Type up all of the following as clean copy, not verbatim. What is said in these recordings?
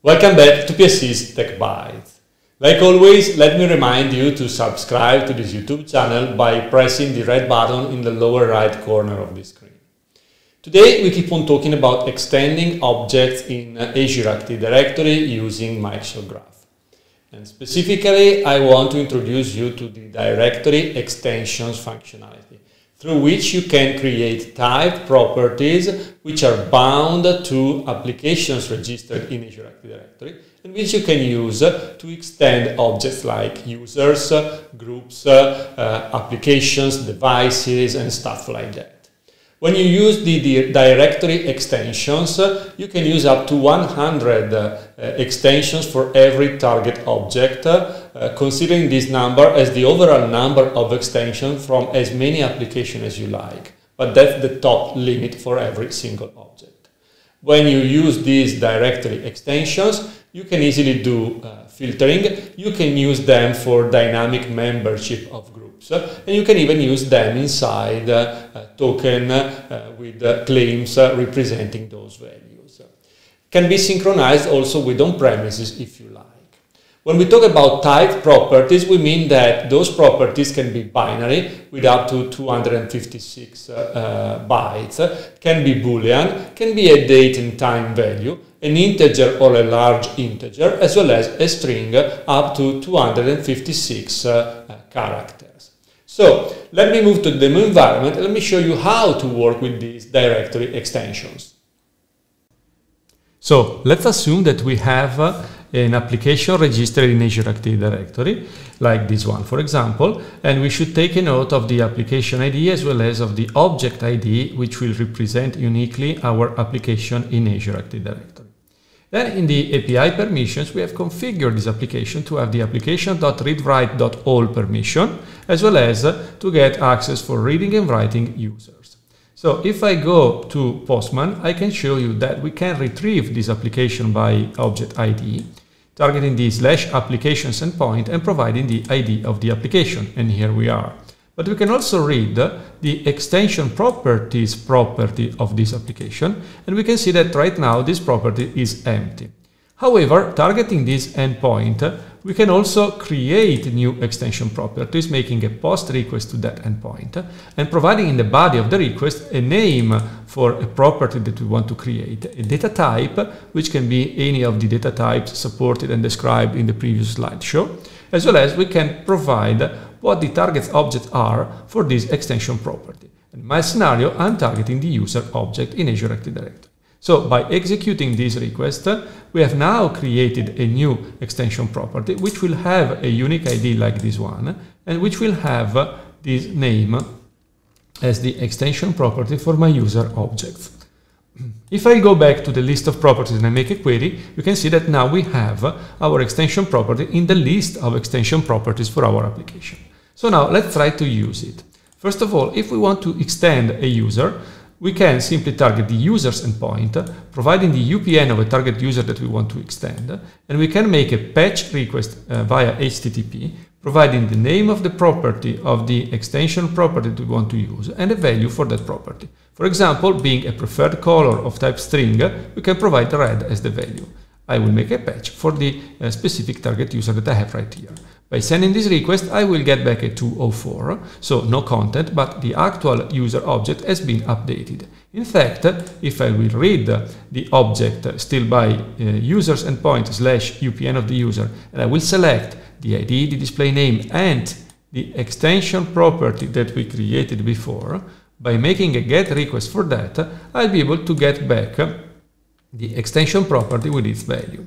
Welcome back to PSC's TechBytes. Like always, let me remind you to subscribe to this YouTube channel by pressing the red button in the lower right corner of the screen. Today we keep on talking about extending objects in Azure Active Directory using Microsoft Graph. And specifically, I want to introduce you to the Directory Extensions functionality, through which you can create type properties which are bound to applications registered in Azure Active Directory, and which you can use to extend objects like users, groups, applications, devices, and stuff like that. When you use the Directory Extensions, you can use up to 100 extensions for every target object, considering this number as the overall number of extensions from as many applications as you like, but that's the top limit for every single object. When you use these directory extensions, you can easily do filtering, you can use them for dynamic membership of groups, and you can even use them inside token with claims representing those values. Can be synchronized also with on-premises if you like. When we talk about type properties, we mean that those properties can be binary with up to 256 bytes, can be Boolean, can be a date and time value, an integer or a large integer, as well as a string up to 256 characters. So let me move to the demo environment and let me show you how to work with these directory extensions. So let's assume that we have an application registered in Azure Active Directory, like this one, for example, and we should take a note of the application ID as well as of the object ID, which will represent uniquely our application in Azure Active Directory. Then in the API permissions, we have configured this application to have the application.readWrite.all permission, as well as to get access for reading and writing users. So if I go to Postman, I can show you that we can retrieve this application by object ID, targeting the /applications endpoint and providing the ID of the application, and here we are. But we can also read the extension properties property of this application, and we can see that right now this property is empty. However, targeting this endpoint, we can also create new extension properties, making a post request to that endpoint and providing in the body of the request a name for a property that we want to create, a data type, which can be any of the data types supported and described in the previous slideshow, as well as we can provide what the target objects are for this extension property. In my scenario, I'm targeting the user object in Azure Active Directory. So by executing this request, we have now created a new extension property which will have a unique ID like this one and which will have this name as the extension property for my user objects. If I go back to the list of properties and I make a query, you can see that now we have our extension property in the list of extension properties for our application. So now let's try to use it. First of all, if we want to extend a user, we can simply target the user's endpoint, providing the UPN of a target user that we want to extend, and we can make a patch request via HTTP, providing the name of the property of the extension property that we want to use and a value for that property. For example, being a preferred color of type string, we can provide red as the value. I will make a patch for the specific target user that I have right here. By sending this request, I will get back a 204, so no content, but the actual user object has been updated. In fact, if I will read the object still by user's endpoint /UPN of the user, and I will select the ID, the display name, and the extension property that we created before, by making a GET request for that, I'll be able to get back the extension property with its value.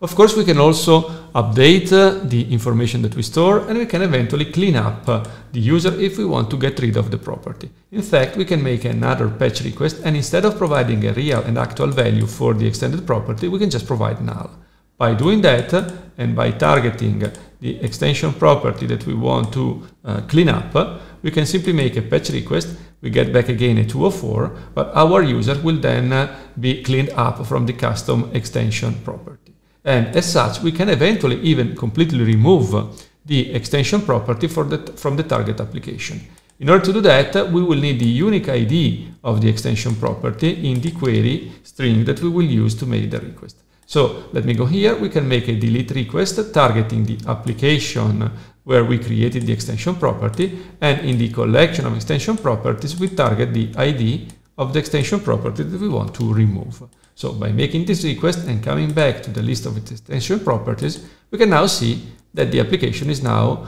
Of course, we can also update the information that we store, and we can eventually clean up the user if we want to get rid of the property. In fact, we can make another patch request, and instead of providing a real and actual value for the extended property, we can just provide null. By doing that, and by targeting the extension property that we want to clean up, we can simply make a patch request, we get back again a 204, but our user will then be cleaned up from the custom extension property. And as such, we can eventually even completely remove the extension property from the target application. In order to do that, we will need the unique ID of the extension property in the query string that we will use to make the request. So let me go here. We can make a delete request targeting the application where we created the extension property, and in the collection of extension properties, we target the ID of the extension property that we want to remove. So by making this request and coming back to the list of its extension properties, we can now see that the application is now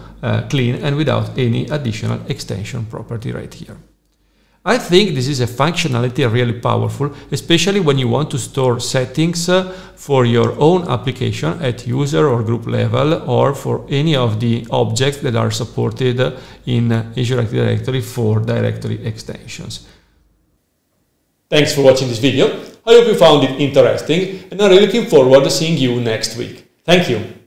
clean and without any additional extension property right here. I think this is a functionality really powerful, especially when you want to store settings for your own application at user or group level, or for any of the objects that are supported in Azure Active Directory for directory extensions. Thanks for watching this video. I hope you found it interesting, and I'm really looking forward to seeing you next week. Thank you.